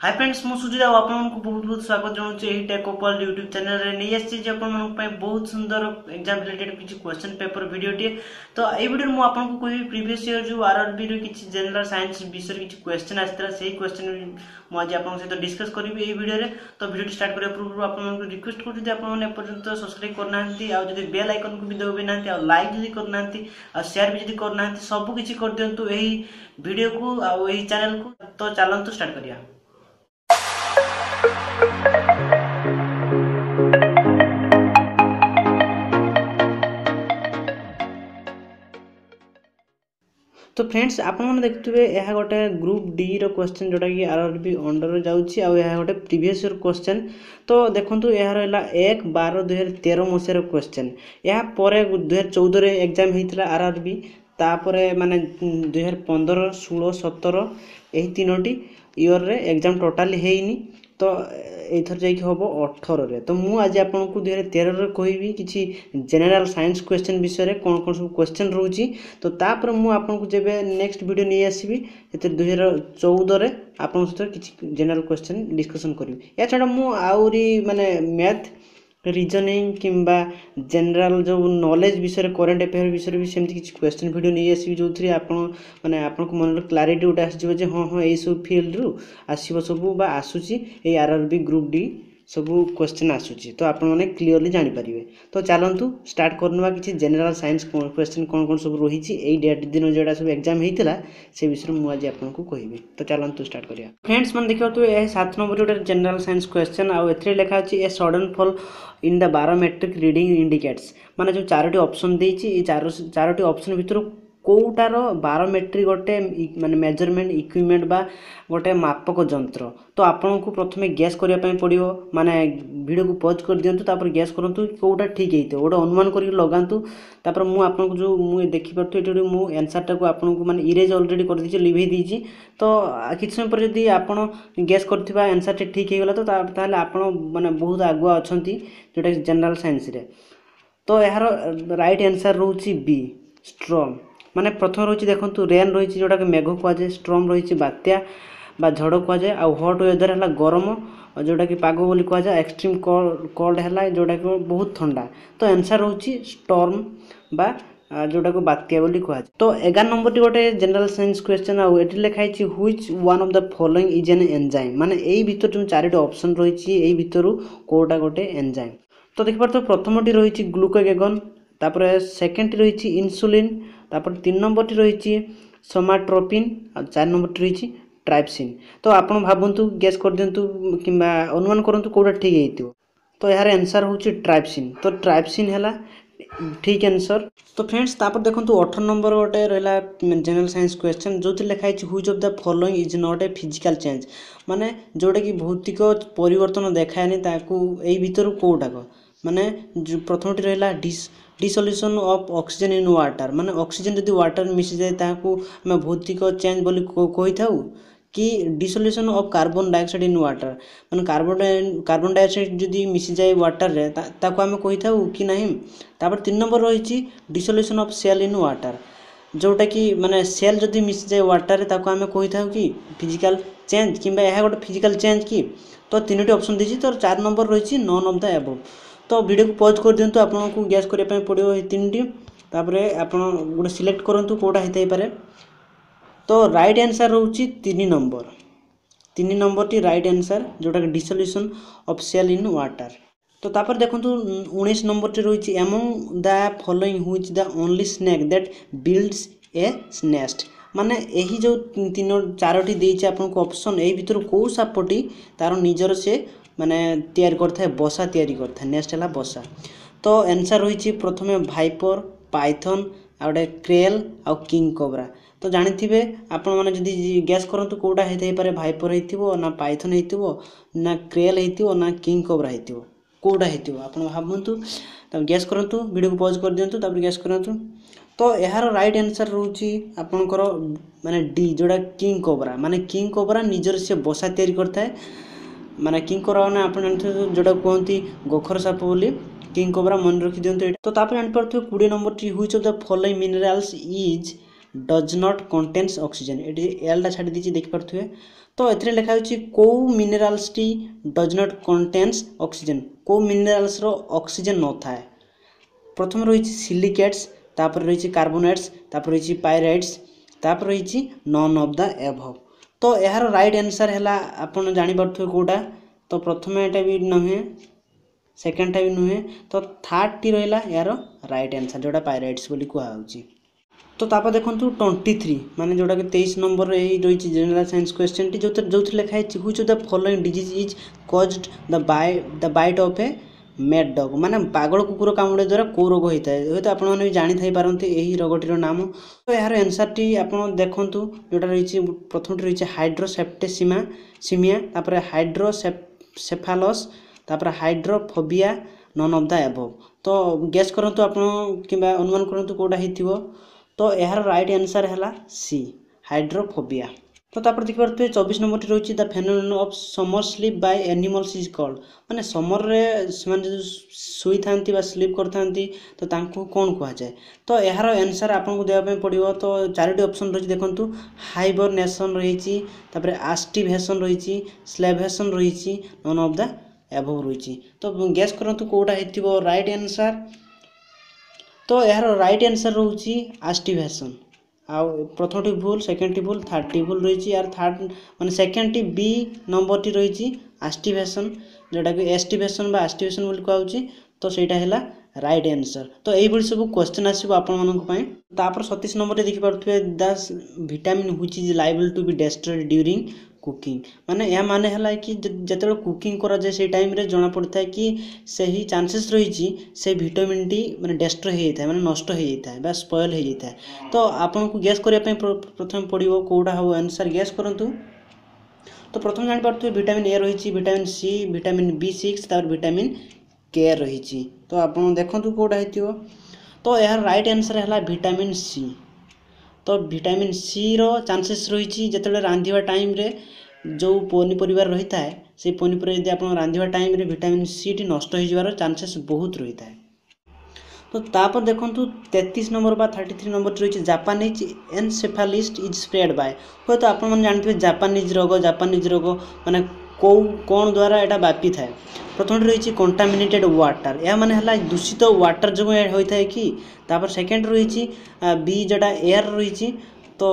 Hi friends मु सुजय आउ आपन को बहुत बहुत स्वागत जणो छी एही टेक ओपल YouTube चैनल रे नै आसी जे आपन मन पय बहुत सुंदर एग्जाम रिलेटेड किछि क्वेश्चन पेपर वीडियो टी। तो एही वीडियो मु आपन को कोई प्रीवियस ईयर जो RRB रे किछि जनरल साइंस विषय किछि क्वेश्चन आस्त्रा सेही क्वेश्चन मु आज आपन से तो डिस्कस करिवे एही वीडियो रे। तो वीडियो स्टार्ट करे पूर्व आपन मन को रिक्वेस्ट करथि जे आपन ने पर्यंत सब्सक्राइब करनांती आउ जदि बेल आइकन को भी दबे नांती आउ लाइक जदि करनांती आउ शेयर भी जदि करनांती सब किछि कर देंतु एही वीडियो को आउ एही चैनल को। तो चलंतु स्टार्ट करिया। तो फ्रेंड्स आपन देखतुबे यह गोटे ग्रुप डी रो क्वेश्चन जोटा कि आरआरबी अंडर रो जाउची आ यह गोटे प्रीवियस ईयर क्वेश्चन। तो देखंतु यह रहला 1/12/2013 मसिया रो क्वेश्चन। यह परे 2014 रे एग्जाम हेतिला आरआरबी तापरे माने 2015 16 17 एही तीनोटी ईयर रे एग्जाम टोटल हेइनी। तो एथर जाई होब 18 रे। तो मु आज आपन को 2013 रे कहबी किछि जनरल साइंस क्वेश्चन विषय रे कोन कोन सब क्वेश्चन रहूची। तो तापर मु आपन को जेबे नेक्स्ट वीडियो नै आसीबी एते 2014 रे आपन सते किछि जनरल क्वेश्चन डिस्कशन करबी। या छडा मु आउरी माने मैथ रीजनिंग किंबा जनरल जो नॉलेज विषय रे करंट अफेयर विषय रे भी सेम किछि क्वेश्चन वीडियो नै आसीबी जोथि आपन माने आपन को मन क्लैरिटी उठा आसी जे हां हां ए सब फील्ड रु आसीबो सब बा आसुची ए आरआरबी ग्रुप डी सब क्वेश्चन आसुची। तो आपन माने क्लियरली जानि परिबे। तो चलंतु स्टार्ट करनवा किछि जनरल साइंस क्वेश्चन कोन कोन सब रहिछि ए डेट दिन जेडा सब एग्जाम हेतिला से विषय मु आज आपन को कहबे। तो चलंतु स्टार्ट करिया। फ्रेंड्स मन देखियो तो ए 7 नंबर जोडा जनरल साइंस क्वेश्चन आ एथरे लेखा अछि ए sudden fall in the barometric reading indicates. माने जो चारोटी ऑप्शन देछि ए चारोटी ऑप्शन भितर कोटार बैरोमेट्रिक गोटे माने मेजरमेंट इक्विपमेंट बा गोटे मापक यंत्र। तो आपन को प्रथमे गैस करिया पई पड़ियो। माने वीडियो को पॉज कर दियंतु तापर गैस करंतु कोटा ठीक हेइतो गोटे अनुमान करि लगांतु। तापर मु आपन को जो मु देखि परथु एटा मु आंसर टा को आपन को माने इरेज ऑलरेडी कर दिछि लिभे दिछि। तो किछ समय पर यदि आपन गैस करथिबा आंसर टे ठीक हे गेला तो ताहले आपन माने बहुत आगुआ अछंती जोटा जनरल साइंस रे। तो यार राइट आंसर रहउछि बी स्ट्रॉम। माने प्रथम रोची देखंतु रेन रोची जोटा के मेघ को आजे स्ट्रॉम रोची बात्या बा झड़ को आजे आ हॉट वेदर हला गरम जोटा के पागो बोली को आजे एक्सट्रीम कोल्ड हला जोटा के बहुत ठंडा। तो आंसर होची स्टॉर्म बा जोटा को बात्या बोली को आजे। तो 11 नंबर टी गोटे जनरल साइंस क्वेश्चन आ एटी लिखाई छि which one of the following is an enzyme. माने एई भितर जो चारटी ऑप्शन रोची एई भितरु कोटा गोटे एंजाइम। तो देखि पर तो प्रथम टी रोची ग्लूकागन, तापर सेकंड टी रोची इंसुलिन, तापर 3 नंबर टी रहिछि सोमाट्रोपिन आ 4 नंबर टी रहिछि ट्राइप्सिन। तो आपन भाबंतु गेस कर देंतु किबा अनुमान करंतु कोडा ठीक हेइतियो। तो यार आंसर होछि ट्राइप्सिन। तो ट्राइप्सिन हला ठीक आंसर। तो फ्रेंड्स तापर देखंतु 18 नंबर गोटे रहला जनरल साइंस क्वेश्चन जोथि लिखाइ छि which of the following is not a physical change. माने जोडे कि भौतिक परिवर्तन देखायनी ताकू एई भितरु कोडा को माने प्रथम टी रहला dissolution of oxygen in water. माने ऑक्सीजन जदि वाटर मिसि जाय ताकू हम भौतिक चेंज बोली कोइ थाउ कि dissolution of carbon dioxide in water. माने कार्बन डाइऑक्साइड जदि मिसि जाय वाटर रे ताकू हम कोइ थाउ कि नाही। तापर 3 नंबर रहिछि dissolution of salt in water जोटा कि माने सेल जदि मिसि जाय वाटर रे ताकू हम कोइ थाउ कि फिजिकल चेंज किबा एहा गोटे फिजिकल चेंज कि। तो तीनोटी ऑप्शन दिछि। तो 4 नंबर रहिछि नॉन ऑफ द अबव। तो वीडियो को पॉज कर दियंतु आपन को गैस करिया पय पडियो ए तीनटी। तापरे आपन गुड सिलेक्ट करंतु कोडा हितै पारे। तो राइट आंसर रहउची 3 नंबर टी राइट आंसर जोटा के dissolution of salt in water. तो तापर देखंतु 19 नंबर टी रहउची among the following which the only snake that builds a nest. माने एही जो तीन चारोटी देइची आपन को ऑप्शन एही भितर को सापटी तारो निजर से माने तयार करता है बसा तयारी करता है नेक्स्ट हला बसा। तो आंसर होईची प्रथमे भाइपर पाइथन आउडे क्रेल आ किंग कोबरा। तो जानिथिबे आपण माने जदी गैस करंतु कोडा हेतै पारे भाइपर हेतिबो ना पाइथन हेतिबो ना क्रेल हेतिबो ना किंग कोबरा हेतिबो कोडा हेतिबो आपण भाबंतु। तब गैस करंतु वीडियो को पॉज कर दियंतु तब गैस करंतु। तो एहार राइट आंसर रहउची आपण कर माने डी जोडा किंग कोबरा। माने किंग कोबरा निजर से बसा तयारी करता है। माने किंग कोबरा ना आपन जोडा कोंती गोखर साप बोली किंग कोबरा मन रखि दियंतो। तो तापर जान परथु 20 नंबर टी which of the following minerals is does not contains oxygen. एडी एल ला छाडी दिछि देखि परथु। तो ये लिखा हो मिनेराल्स टी डज नॉट कंटेन्स ऑक्सीजन को मिनेराल्स रो ऑक्सीजन न थाए प्रथम रही सिलिकेट्स तापर रही कार्बोनेट्स तापर रही पाइराइट्स तापर रही नन ऑफ द एभव। तो यार राइट आंसर है आपन जानि परथु कोटा तो प्रथम एटा भी नहे सेकंड टा भी नहे तो थर्ड टी रहला यार राइट आंसर जोडा पाइराइट्स बोली को आउची। तो तापर देखंतु 23 माने जोडा के 23 नंबर रे रही जनरल साइंस क्वेश्चन टी जो लिखा है which of the following disease is caused by the bite of a mad dog माने पागल कुकुर कामुड़े द्वारा को रोग होता है हे तो आपण माने जानि थाई पारंते एही रोगटीर नाम। तो यार आंसर टी आपण देखंतु जोटा रही प्रथम रही हाइड्रोसेप्टेसिमा सिमिया तापर हाइड्रोसेफेलस तापर hydrophobia none of the above. तो गेस करंतु आपण किबा अनुमान करंतु कोडा हिथिवो तो यार राइट आंसर हैला सी हाइड्रोफोबिया। तो तापर देखि परते 24 नंबर टी रहउची the phenomenon of summer sleep by animals is called माने समर रे समान जो सोई थांती बा स्लीप करथांती तो तांको कोन कहआ जाय। तो एहार आंसर आपन को देबा पडियो तो चारटी ऑप्शन रहउची देखंतु हाइबरनेशन रहिची तापर एस्टिवेशन रहिची स्लेवेशन रहिची नन ऑफ द एबव रहिची। तो गेस करंतु कोडा हेतिबो राइट आंसर। तो एहार राइट आंसर रहउची एस्टिवेशन आ प्रथम टी भूल सेकेंड टी भूल थर्ड टी भूल रही यार थर्ड माने सेकेंड टी बी नंबर टी रही एस्टिवेशन जोटा कि एस्टिवेशन बा एस्टिवेशन बोली कहउची तो सेटा हैला राइट आंसर। तो एही भली सब क्वेश्चन आसीबो आपन मानन पई। तापर 37 नंबर रे देखि परथुए the vitamin which is liable to be destroyed during cooking माने या माने हैला कि जतबे कुकिंग करा जे से टाइम रे जना पड़ता है कि सही चांसेस रही से विटामिन डी माने डिस्ट्रॉय हे जाता है माने नष्ट हे जाता है बा स्पॉइल हे जाता है। तो आपन को गेस करिया पई प्रथम पड़िबो कोडा हो आंसर गेस करंतु। तो प्रथम जानि परथुए विटामिन ए रही विटामिन सी विटामिन बी6 तार विटामिन के रही तो आप देखु कौटा हो तो यार राइट आंसर है विटामिन सी। तो विटामिन सी रो चांसेस रही जिते रांधिवा टाइम रे जो पनीपरिया रही है से पनीपरिया यदि आप रांधिवा टाइम रे विटामिन सी टी नष्ट हो जबार चांसेस बहुत रही है। तो तापर देखंतु 33 नंबर बा 33 नंबर रही Japanese encephalitis is spread by हे तो आप जानते जापानीज रोग माने कौ कौन द्वारा यहाँ व्यापी थाए प्रथम रही कंटामिनेटेड वाटर यह माने हला दूषित वाटर जो होता है कि तापर सेकेंड रही बी जोटा एयर रही तो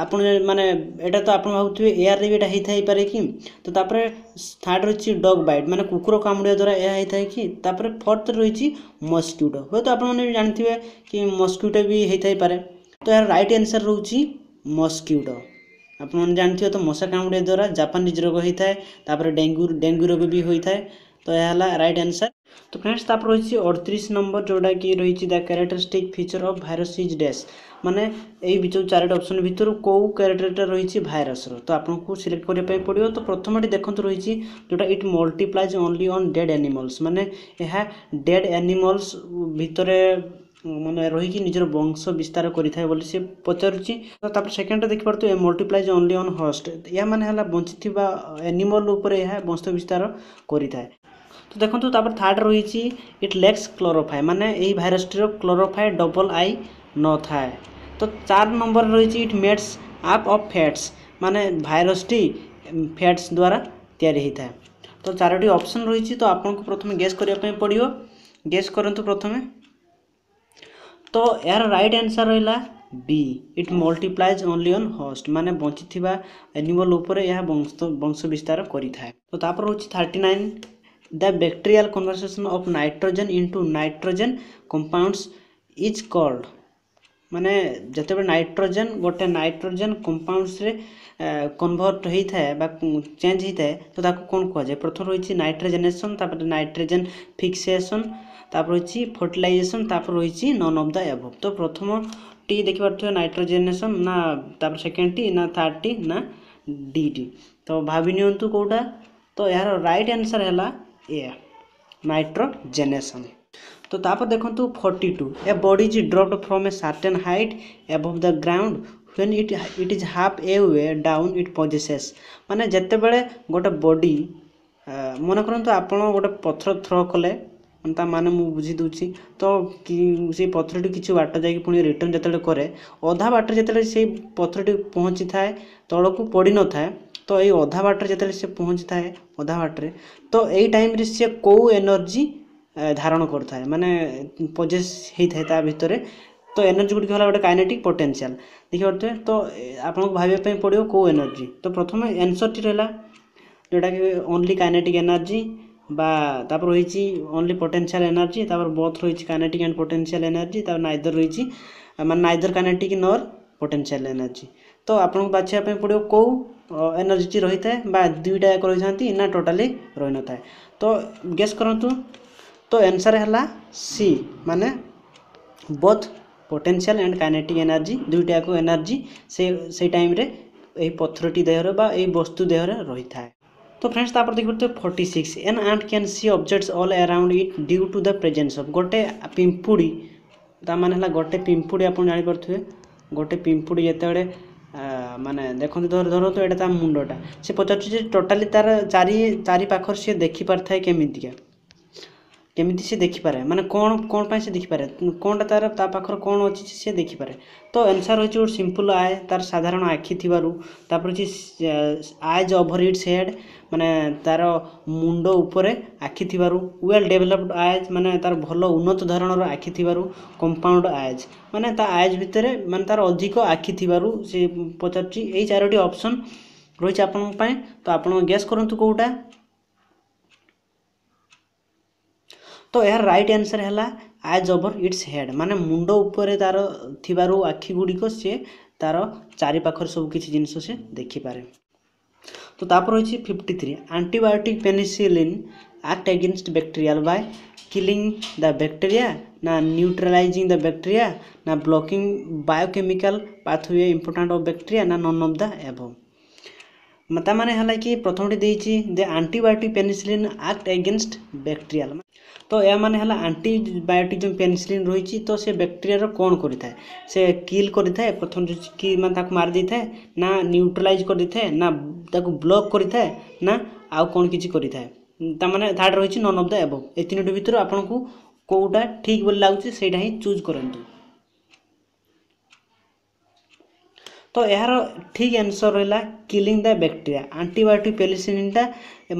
आप माने एटा तो आप भावुए एयर रे भी यहाँ होता है कि तो थर्ड रही डॉग बाइट माने कुकुर कामुड़ा द्वारा यह होता है कि तापर फोर्थ रही मस्क्यूटो हे तो आप जानते हैं कि मस्क्यूटो भी होता है तो यार राइट आंसर रही मस्क्यूटो। आप जानते हो तो मशा कामुड़ा द्वारा जापानीज रोग होता है तापर डेंगू रोग भी होता है तो यह राइट आंसर। तो फ्रेंड्स तापर रही 38 नंबर जोटा कि रही the characteristic feature of virus is dash माने यही जो चारोट ऑप्शन भितर कौ कैरेक्टर रही वायरस रो तो आपको सिलेक्ट करने पड़ो। तो प्रथम देखते रही जोटा it multiplies only on dead animals माने यह डेड एनिमल्स भितर माने रहीकि निजर वंश विस्तार करिथाय बोली से पचारुची। तो तापर सेकेंडटा देखि परतु ए मल्टीप्लाइज ओनली ऑन होस्ट या माने हला बंचिथिबा एनिमल ऊपर या वंश विस्तार करिथाय। तो देखंतु तापर थर्ड रहीची इट लैक्स क्लोरोफाइल माने एही वायरस रो क्लोरोफाइल डबल आई न थाय। तो 4 नंबर रहीची it mades up of fats माने वायरस टी फैट्स द्वारा तयारी हिथाय। तो चारोटी ऑप्शन रहीची तो आपन को प्रथमे गेस करिया पय पडियो गेस करंतु प्रथमे। तो यार राइट आंसर रहला B it multiplies only on host माने बंची एनिमल ऊपर यह वंश विस्तार करि थाए। तो तापर होची 39 the bacterial conversation of nitrogen into nitrogen compounds is called माने जते नाइट्रोजन गोटे नाइट्रोजन कंपाउंड्स रे कन्वर्ट होता है बा चेंज होता है तो ताको कोन कहजे प्रथम रही नाइट्रोजनेशन तापर नाइट्रोजन फिक्सेशन तापर रही फर्टिलाइजेशन तापर रही नन ऑफ द एबव। तो प्रथम टी देखि पारथो नाइट्रोजनेशन ना तापर सेकेंड टी ना थर्ड टी ना डी टी तो भाबी नियंतु कोटा तो यार राइट आंसर हैला ए नाइट्रोजनेशन। तो तापर देखंतु 42 a body is dropped from a certain height above the ground when it is half a way down it possesses माने जते बेले गोटे बॉडी मन करंतु आपण गोटे पत्थर थ्रो कले ता माने मु बुझी दूची तो कि पथरटी किसी बाट जाकि पुणी रिटर्न जिते कै अधा बाट जिते से पथरटी पहुँची थाए तौक पड़ न थाए तो ये अधा बाट जिते सी पहुँची थाए अधा बाटे तो यही टाइम सी कौ एनर्जी धारण कर थाए माने पजेस होता है तो एनर्जी गुड़ी हला गोटे काइनेटिक पोटेंशियल देखिए तो आपको भाई पड़ो कौ एनर्जी तो प्रथम आंसर टी रहा जोटा कि ओनली काइनेटिक एनर्जी बापर रही ओनली पोटेंशियल एनर्जी तापर बोथ रही काइनेटिक एंड पोटेंशियल एनर्जी तापर नाइदर रही माने neither kinetic nor potential energy तो आपको बाछापी पड़ो कौ एनर्जी रही था दुईटा एक रही था ना टोटाली रही न था तो गेस करूँ तो आंसर है सी माने both potential and kinetic energy दुईटा को एनर्जी से टाइम रे यही पथरटी देहर बा यही वस्तु देहर रही थाए तो फ्रेंड्स तापर देखते 46 an ant can see objects all around it due to the presence of गोटे पिंपुड़ी ताने गोटे पिंपुड़ी आप जापर गोटे पिंपुड़ी जिते माने देखते धर तो यहाँ मुंडा से पचारे टोटाली तार चारि चारि पाखर सी देखिपार थाए केमितिया केमिति सी देखिपारे माने कौन कौन पाई सी देखिपारे कौनटा तार ता पाखर कौन अच्छी सी देखिपारे तो आंसर हो सिंपल आय तार साधारण आखि थी आइज ओवर इट्स हेड माने तार मुंड ऊपर आखि थी वेल डेवलप्ड आइज माने तार भल उन्नत धरणर आखि थी कंपाउंड आइज माने ता आइज भितर माने तार अधिक आखि थी से पचार यही चारोटी ऑप्शन रही आपण तो आप गेस करंतु कोउटा तो यार राइट आंसर है आइज ओवर इट्स हेड माने मुंड ऊपर तार थिबारू आखि गुड़िक से तार चारि पाखर सब किछि जिनस से देखि पारे तो तापर होछि 53 antibiotic penicillin act against bacterial by killing the bacteria ना न्यूट्रलाइजिंग द बैक्टीरिया ना blocking biochemical pathway important of bacteria ना नन ऑफ द एबव मता माने हला कि प्रथमटी देछि दे antibiotic penicillin act against bacterial तो या माने हला एंटीबायोटिक जो पेनिसिलिन रही तो से बैक्टीरिया रो कोन करि थाए से किल करि थाए प्रथम जो कि माने ताको मार दी थाए ना न्यूट्रलाइज करि थाए ना ताको ब्लॉक करि थाए ना आ कोन किछि करि थाए त माने थर्ड रही नन ऑफ द एबव ए तीनोटी भितर आपन को कोउटा ठीक बोल लागुछि सेटा ही चूज करंतु तो यार ठीक आंसर रहा किलिंग द बैक्टीरिया एंटीबायोटिक पेनिसिलिनटा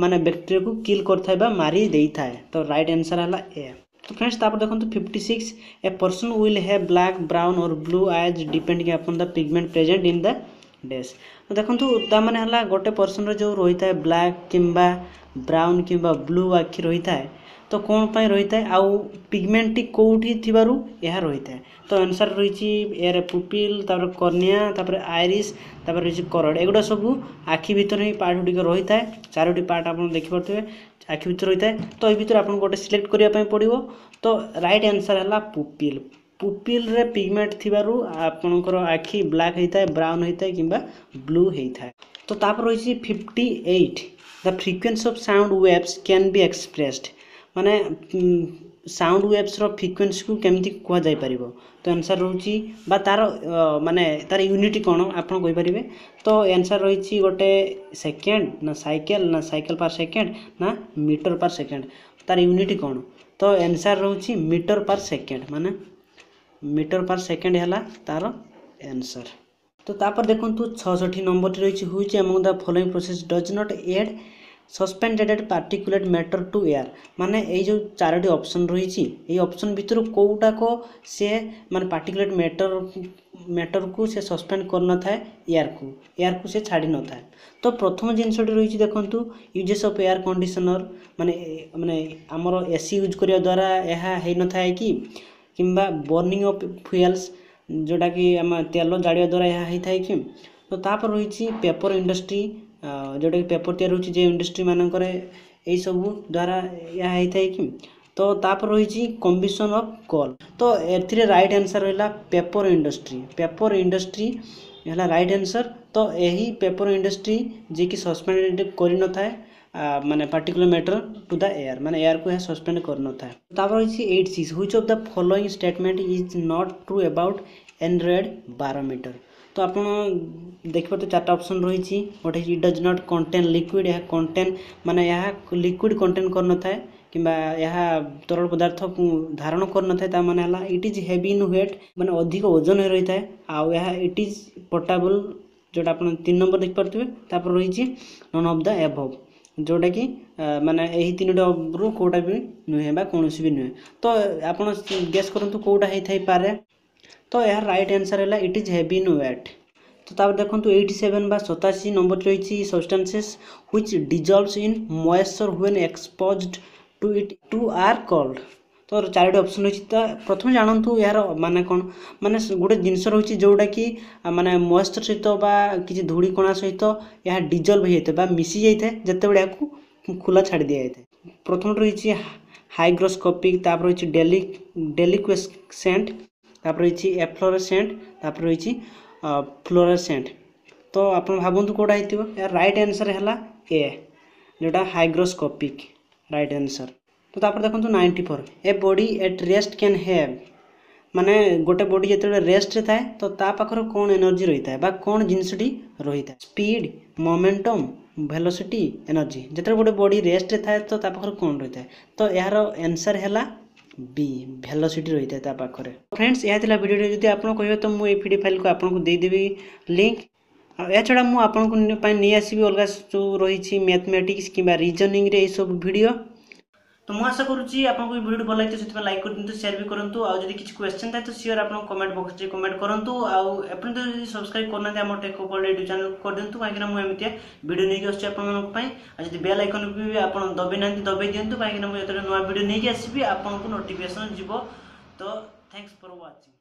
माने बैक्टीरिया को किल करता है मारी दे थाए तो राइट आंसर है ए तो फ्रेंड्स तापर देखो 56 a person will have black brown और blue eyes depending upon the pigment present in the dash तो देखो ताने है गोटे पर्सन जो रही है ब्लैक किंबा ब्राउन किंबा ब्लू आखि रही थाए तो कौन पाई रही है आउ पिगमेंट टी कौटी थी यह रही है तो आंसर रही यार पुपिल तापर कर्निया तापर आइरिस तापर रही करड एगुड़ा सब आखि भीतर ही पार्ट गुड़िक रही है चारोटी पार्ट आप देखिपे आखि भीतर रही है तो ये भीतर आपको गोटे सिलेक्ट करने पड़ो तो राइट आंसर है पुपिल पुपिल रे पिगमेंट थी आपणकर आखि ब्लैक होता है ब्राउन होता है किंबा ब्लू होता है तो तापर रही 58 the frequency of sound waves can be expressed माने साउंड वेव्स रो फ्रिक्वेंसी को केमती कह जाय परिबो तो आंसर रहउची बा तार माने तार यूनिटी कोन आपण कहि परिबे तो आंसर रहइची गोटे सेकंड ना साइकिल पर सेकंड ना मीटर पर सेकंड तार यूनिटी कोन तो आंसर रहउची मीटर पर सेकंड माने मीटर पर सेकंड हला तार आंसर तो तापर देखंतु 66 नंबर टी रहइची which among the following process does not add suspended particulate matter to air माने ये जो चारोटी ऑप्शन रही ये ऑप्शन भितर कोटा को सी माने पार्टिकुलेट मैटर को से सस्पेंड कर न था एयर को से छाड़ी न था तो प्रथम जिनसटी रही देखु यूजेस ऑफ एयर कंडीशनर माने माने आमर एसी यूज करिया द्वारा यह है न था कि किंबा बर्निंग ऑफ फ्यूल्स जोटा कि आम तेल जाड़िया द्वारा यह होता है कि तो तापर रही पेपर इंडस्ट्री जोटा कि पेपर तैयार होची जे इंडस्ट्री मानक ये सब द्वारा या होता है कि तो तापर रही कम्बिशन ऑफ कोल तो एथि राइट आंसर है पेपर इंडस्ट्री है राइट आंसर तो यही पेपर इंडस्ट्री जे कि सस्पेंड कर न था माने particular matter to the air माने एयर को यह सस्पेंड कर न था तापर रही 86 which of the following statement is not true about aneroid barometer तो आप देखिए तो चार्ट ऑप्शन रही गोटे it does not contain liquid यह कंटेन माने यह लिक्विड कंटेन कर न था किंबा यह तरल पदार्थ धारण कर न था माने हला it is heavy in weight माने अधिक ओजन रही था आ इट इज पोर्टेबल जोटा आपन 3 नंबर देख परथबे तापर रही छी नन ऑफ द अबव जोटा कि माने एही तीनटा रु कोटा भी नहे बा कोनोसी भी नहे तो आपन गेस करंतु कोटा हे थाई पारे तो यार राइट आंसर हैला it is heavy in weight तो तापर देखंतु 87 बा 87 नंबर रही छी substances which dissolves in moisture when exposed to it to are called तो चारटी ऑप्शन होची त प्रथम जानंतु यार माने कोन माने गुडे जिंस रहउची जोडा कि माने मॉइस्चर सहित बा किछि धूड़ी कोना सहित या डिजॉल्व हेते बा मिसी जायते जते बडा को खुला छाड़ दिया हेते प्रथम रहउची हाइग्रोस्कोपिक तापर रहउची डेलिक्वेसेंट तापर रहउची एफ्लोरेसेंट तापर रहउची फ्लोरेसेंट तो आपण भाबंतु कोडा हेतिबो यार राइट आंसर हैला ए जोडा हाइग्रोस्कोपिक राइट आंसर तो तापर देखंतु 94 a body at rest can have माने गोटे बॉडी जते रेस्ट रे थाए तो ता पाखर कोन एनर्जी रही थाए बा कोन जिंसडी रही थाए स्पीड मोमेंटम वेलोसिटी एनर्जी जते गोटे बॉडी रेस्ट रे थाए तो ता पाखर कोन रही थाए तो यार आंसर हैला बी वेलोसिटी रही थाए ता पाखर फ्रेंड्स या थिला वीडियो जदी आपन कहबे तो मु ए पीडी फाइल को आपन को दे देबी लिंक या छडा मु आपन को पाई नै आसीबी अलगा जो रही छी मैथमेटिक्स किबा रीजनिंग रे ए सब वीडियो तो म आशा करूची आपन को वीडियो भल लागै त सेतबा लाइक कर दिनतु शेयर भी करंतु आ जदि किछ क्वेश्चन थाय तो शेयर आपन कमेंट बॉक्स रे कमेंट करंतु आ आपन जदि सब्सक्राइब करना दे हमर टेक ओवर यूट्यूब चैनल कर दिनतु काहे कि ना म एमितिया वीडियो नै के आछी आपन मन पई आ जदि बेल आइकन भी आपन दबे नै दबे दिनतु काहे कि ना म जतरे नया वीडियो नै के आसीबी आपन को नोटिफिकेशन जिवो तो थैंक्स फॉर वाचिंग।